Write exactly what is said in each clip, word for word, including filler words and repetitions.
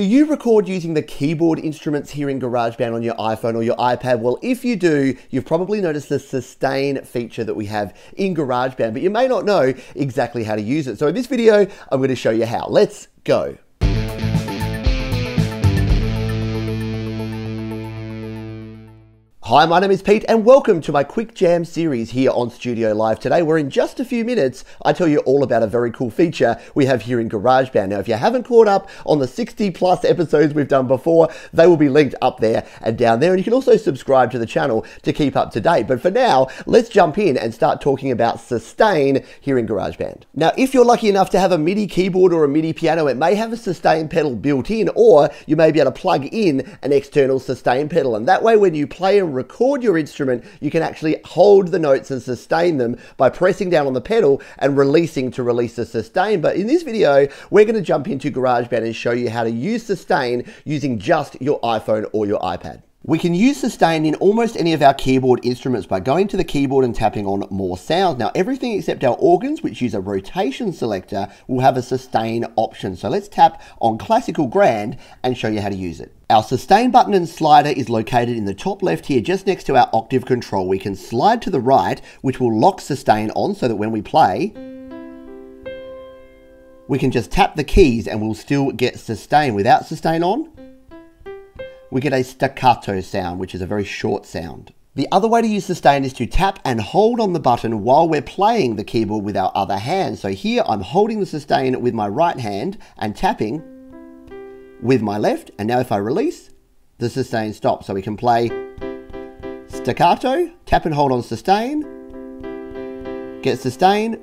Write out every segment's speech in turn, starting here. Do you record using the keyboard instruments here in GarageBand on your iPhone or your iPad? Well, if you do, you've probably noticed the sustain feature that we have in GarageBand, but you may not know exactly how to use it. So in this video, I'm going to show you how. Let's go. Hi, my name is Pete and welcome to my Quick Jam series here on Studio Live Today, where in just a few minutes, I tell you all about a very cool feature we have here in GarageBand. Now, if you haven't caught up on the sixty plus episodes we've done before, they will be linked up there and down there. And you can also subscribe to the channel to keep up to date. But for now, let's jump in and start talking about sustain here in GarageBand. Now, if you're lucky enough to have a MIDI keyboard or a MIDI piano, it may have a sustain pedal built in, or you may be able to plug in an external sustain pedal. And that way, when you play and record your instrument, you can actually hold the notes and sustain them by pressing down on the pedal and releasing to release the sustain. But in this video, we're going to jump into GarageBand and show you how to use sustain using just your iPhone or your iPad. We can use sustain in almost any of our keyboard instruments by going to the keyboard and tapping on more sounds. Now, everything except our organs, which use a rotation selector, will have a sustain option. So let's tap on classical grand and show you how to use it. Our sustain button and slider is located in the top left here, just next to our octave control. We can slide to the right, which will lock sustain on so that when we play, we can just tap the keys and we'll still get sustain. Without sustain on, we get a staccato sound, which is a very short sound. The other way to use sustain is to tap and hold on the button while we're playing the keyboard with our other hand. So here I'm holding the sustain with my right hand and tapping with my left. And now if I release, the sustain stops. So we can play staccato, tap and hold on sustain, get sustain,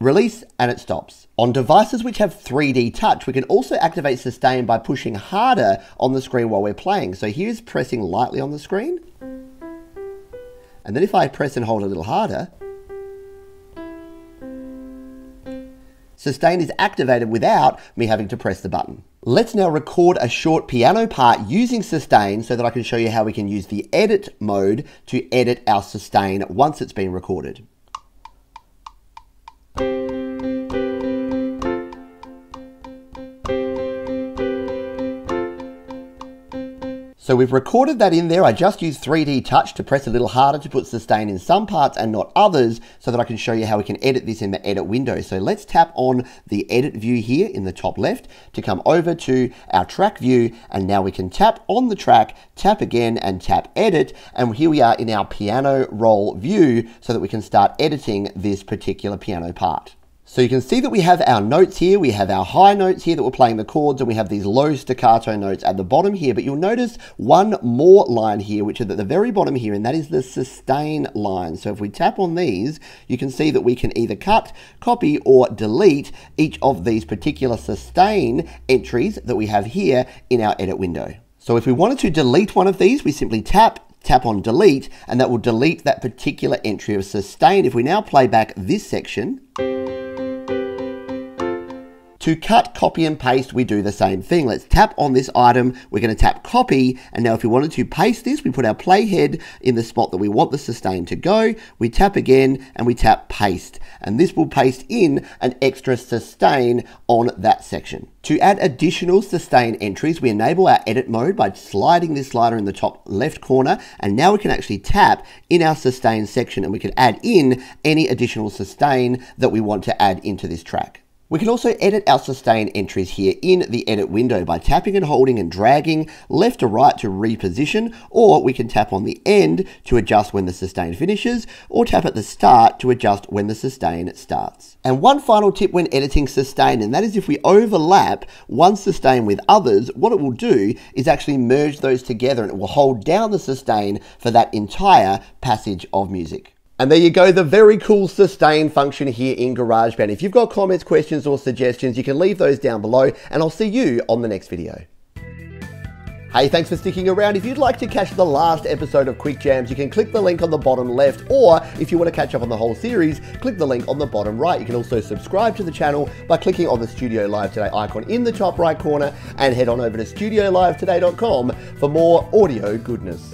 release, and it stops. On devices which have three D touch, we can also activate sustain by pushing harder on the screen while we're playing. So here's pressing lightly on the screen. And then if I press and hold a little harder, sustain is activated without me having to press the button. Let's now record a short piano part using sustain so that I can show you how we can use the edit mode to edit our sustain once it's been recorded. So we've recorded that in there. I just used three D Touch to press a little harder to put sustain in some parts and not others so that I can show you how we can edit this in the edit window. So let's tap on the edit view here in the top left to come over to our track view. And now we can tap on the track, tap again and tap edit. And here we are in our piano roll view so that we can start editing this particular piano part. So you can see that we have our notes here, we have our high notes here that we're playing the chords, and we have these low staccato notes at the bottom here, but you'll notice one more line here, which is at the very bottom here, and that is the sustain line. So if we tap on these, you can see that we can either cut, copy, or delete each of these particular sustain entries that we have here in our edit window. So if we wanted to delete one of these, we simply tap, tap on delete, and that will delete that particular entry of sustain. If we now play back this section, to cut, copy, and paste, we do the same thing. Let's tap on this item. We're going to tap copy. And now if we wanted to paste this, we put our playhead in the spot that we want the sustain to go. We tap again and we tap paste. And this will paste in an extra sustain on that section. To add additional sustain entries, we enable our edit mode by sliding this slider in the top left corner. And now we can actually tap in our sustain section and we can add in any additional sustain that we want to add into this track. We can also edit our sustain entries here in the edit window by tapping and holding and dragging left to right to reposition, or we can tap on the end to adjust when the sustain finishes, or tap at the start to adjust when the sustain starts. And one final tip when editing sustain, and that is if we overlap one sustain with others, what it will do is actually merge those together and it will hold down the sustain for that entire passage of music. And there you go, the very cool sustain function here in GarageBand. If you've got comments, questions, or suggestions, you can leave those down below, and I'll see you on the next video. Hey, thanks for sticking around. If you'd like to catch the last episode of Quick Jams, you can click the link on the bottom left, or if you want to catch up on the whole series, click the link on the bottom right. You can also subscribe to the channel by clicking on the Studio Live Today icon in the top right corner, and head on over to studio live today dot com for more audio goodness.